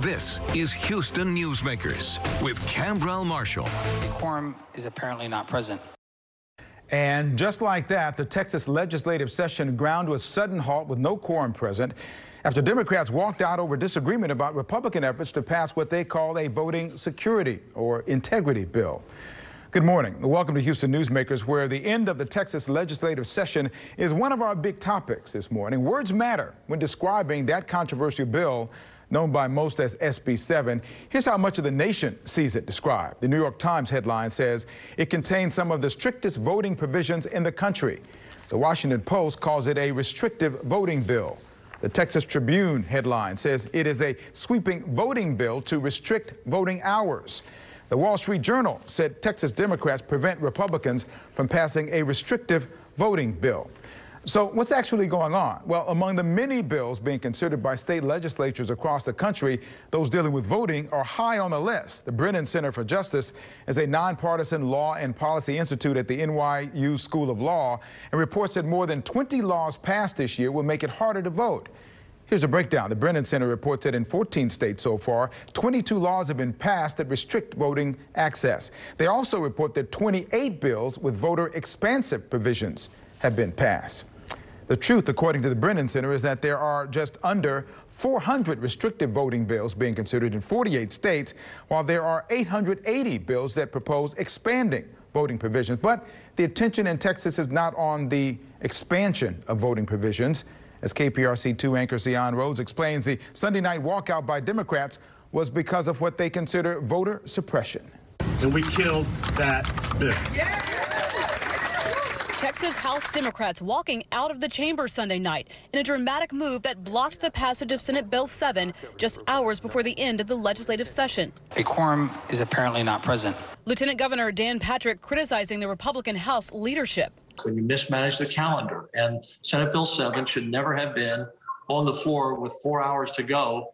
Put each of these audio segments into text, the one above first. This is Houston Newsmakers with Camrel Marshall. The quorum is apparently not present. And just like that, the Texas legislative session ground to a sudden halt with no quorum present after Democrats walked out over disagreement about Republican efforts to pass what they call a voting security or integrity bill. Good morning. Welcome to Houston Newsmakers, where the end of the Texas legislative session is one of our big topics this morning. Words matter when describing that controversial bill known by most as SB7. Here's how much of the nation sees it described. The New York Times headline says it contains some of the strictest voting provisions in the country. The Washington Post calls it a restrictive voting bill. The Texas Tribune headline says it is a sweeping voting bill to restrict voting hours. The Wall Street Journal said Texas Democrats prevent Republicans from passing a restrictive voting bill. So what's actually going on? Well, among the many bills being considered by state legislatures across the country, those dealing with voting are high on the list. The Brennan Center for Justice is a nonpartisan law and policy institute at the NYU School of Law and reports that more than 20 laws passed this year will make it harder to vote. Here's a breakdown. The Brennan Center reports that in 14 states so far, 22 laws have been passed that restrict voting access. They also report that 28 bills with voter expansive provisions have been passed. The truth, according to the Brennan Center, is that there are just under 400 restrictive voting bills being considered in 48 states, while there are 880 bills that propose expanding voting provisions. But the attention in Texas is not on the expansion of voting provisions. As KPRC2 anchor Sian Rhodes explains, the Sunday night walkout by Democrats was because of what they consider voter suppression. And we killed that bill. Yeah! Texas House Democrats walking out of the chamber Sunday night in a dramatic move that blocked the passage of Senate Bill 7 just hours before the end of the legislative session. A quorum is apparently not present. Lieutenant Governor Dan Patrick criticizing the Republican House leadership. When you mismanage the calendar, and Senate Bill 7 should never have been on the floor with 4 hours to go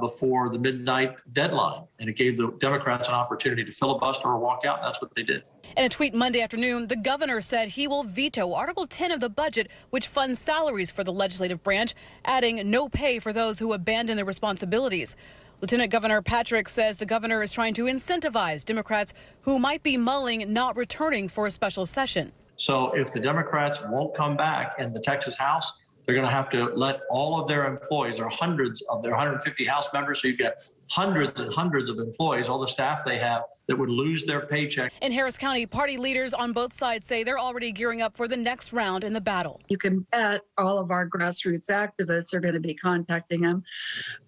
before the midnight deadline, and it gave the Democrats an opportunity to filibuster or walk out, and that's what they did. In a tweet Monday afternoon, the governor said he will veto Article 10 of the budget, which funds salaries for the legislative branch, adding no pay for those who abandon their responsibilities. Lieutenant Governor Patrick says the governor is trying to incentivize Democrats who might be mulling not returning for a special session. So if the Democrats won't come back in the Texas House, they're going to have to let all of their employees, or hundreds of their 150 House members, so you've got hundreds and hundreds of employees, all the staff they have, that would lose their paycheck. In Harris County, party leaders on both sides say they're already gearing up for the next round in the battle. You can bet all of our grassroots activists are going to be contacting them.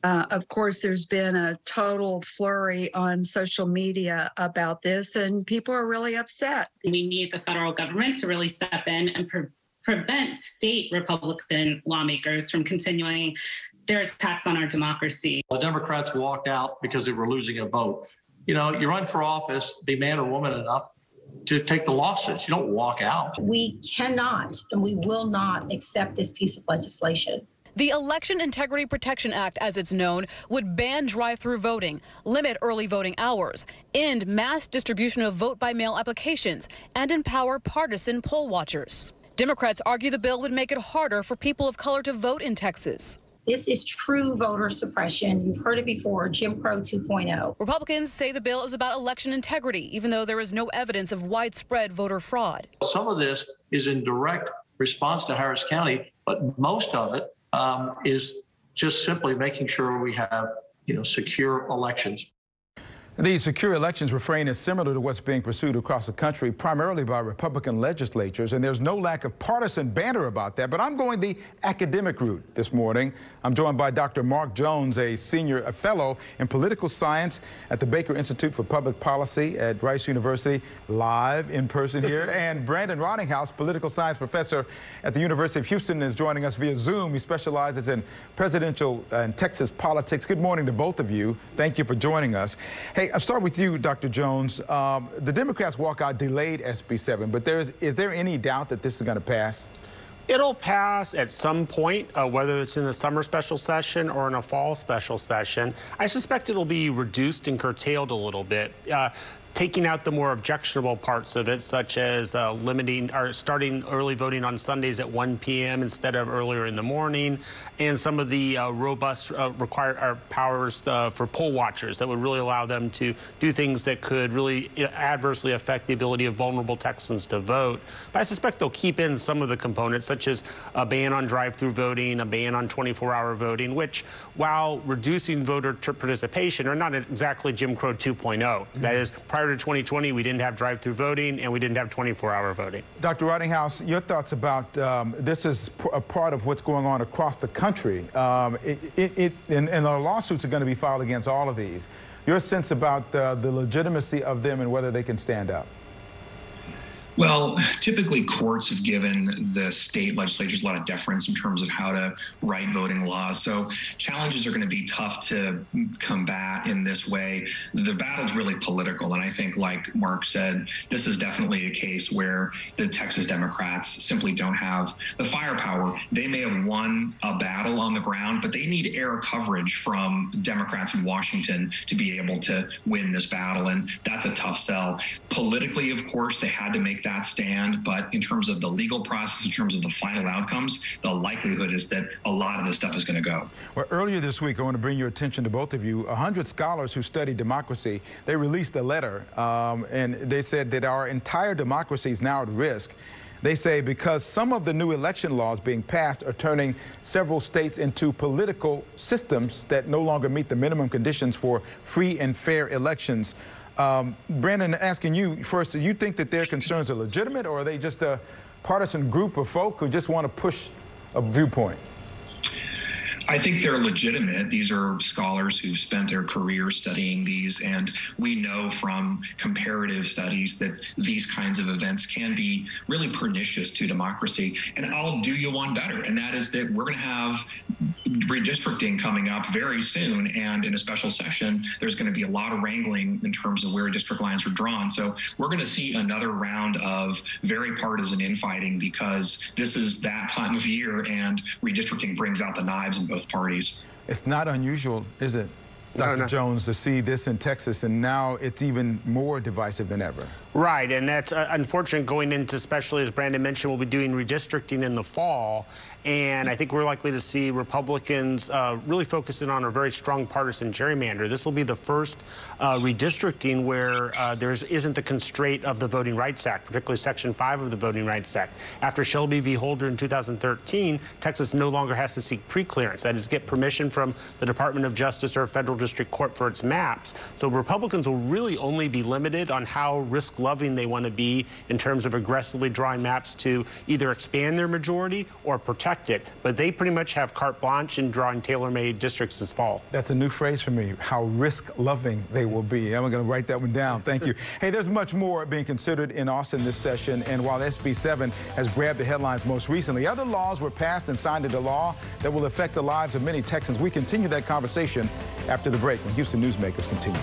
Of course, there's been a total flurry on social media about this, and people are really upset. We need the federal government to really step in and prevent state Republican lawmakers from continuing their attacks on our democracy. The Democrats walked out because they were losing a vote. You know, you run for office, be man or woman enough to take the losses. You don't walk out. We cannot and we will not accept this piece of legislation. The Election Integrity Protection Act, as it's known, would ban drive-through voting, limit early voting hours, end mass distribution of vote-by-mail applications, and empower partisan poll watchers. Democrats argue the bill would make it harder for people of color to vote in Texas. This is true voter suppression. You've heard it before, Jim Crow 2.0. Republicans say the bill is about election integrity, even though there is no evidence of widespread voter fraud. Some of this is in direct response to Harris County, but most of it is just simply making sure we have, secure elections. These secure elections refrain is similar to what's being pursued across the country, primarily by Republican legislatures, and there's no lack of partisan banter about that. But I'm going the academic route this morning. I'm joined by Dr. Mark Jones, a fellow in political science at the Baker Institute for Public Policy at Rice University, live in person here, and Brandon Rottinghaus, political science professor at the University of Houston, is joining us via Zoom. He specializes in presidential and Texas politics. Good morning to both of you. Thank you for joining us. Hey, I'll start with you, Dr. Jones. The Democrats' walkout delayed SB7, but is there any doubt that this is going to pass? It'll pass at some point, whether it's in the summer special session or in a fall special session. I suspect it'll be reduced and curtailed a little bit. taking out the more objectionable parts of it, such as limiting or starting early voting on Sundays at 1 p.m. instead of earlier in the morning, and some of the robust powers for poll watchers that would really allow them to do things that could really adversely affect the ability of vulnerable Texans to vote. But I suspect they'll keep in some of the components, such as a ban on drive-through voting, a ban on 24-hour voting, which, while reducing voter participation, are not exactly Jim Crow 2.0. Mm-hmm. That is, prior to 2020, we didn't have drive-through voting and we didn't have 24-hour voting. Dr. Rottinghaus, your thoughts about this is a part of what's going on across the country. And the lawsuits are going to be filed against all of these. Your sense about the legitimacy of them and whether they can stand up? Well, typically courts have given the state legislatures a lot of deference in terms of how to write voting laws. So challenges are going to be tough to combat in this way. The battle's really political. And I think, like Mark said, this is definitely a case where the Texas Democrats simply don't have the firepower. They may have won a battle on the ground, but they need air coverage from Democrats in Washington to be able to win this battle. And that's a tough sell. Politically, of course, they had to make that stand, but in terms of the legal process, in terms of the final outcomes, the likelihood is that a lot of this stuff is going to go. Well, earlier this week, I want to bring your attention to both of you. 100 scholars who study democracy, they released a letter, and they said that our entire democracy is now at risk. They say because some of the new election laws being passed are turning several states into political systems that no longer meet the minimum conditions for free and fair elections. Brandon, asking you first, do you think that their concerns are legitimate, or are they just a partisan group of folk who just want to push a viewpoint? I think they're legitimate. These are scholars who've spent their careers studying these, and we know from comparative studies that these kinds of events can be really pernicious to democracy. And I'll do you one better, and that is that we're going to have redistricting coming up very soon, and in a special session, there's going to be a lot of wrangling in terms of where district lines are drawn. So we're going to see another round of very partisan infighting, because this is that time of year, and redistricting brings out the knives in both parties. It's not unusual, is it, Dr. Jones, to see this in Texas, and now it's even more divisive than ever? Right, and that's unfortunate going into, especially as Brandon mentioned, we'll be doing redistricting in the fall. And I think we're likely to see Republicans really focusing on a very strong partisan gerrymander. This will be the first redistricting where there isn't the constraint of the Voting Rights Act, particularly Section 5 of the Voting Rights Act. After Shelby v. Holder in 2013, Texas no longer has to seek preclearance, that is, get permission from the Department of Justice or a federal district court for its maps. So Republicans will really only be limited on how risk-loving they want to be in terms of aggressively drawing maps to either expand their majority or protect it, but they pretty much have carte blanche in drawing tailor-made districts this fall. That's a new phrase for me, how risk-loving they will be. I'm going to write that one down. Thank you. Hey, there's much more being considered in Austin this session, and while SB7 has grabbed the headlines most recently, other laws were passed and signed into law that will affect the lives of many Texans. We continue that conversation after the break when Houston Newsmakers continue.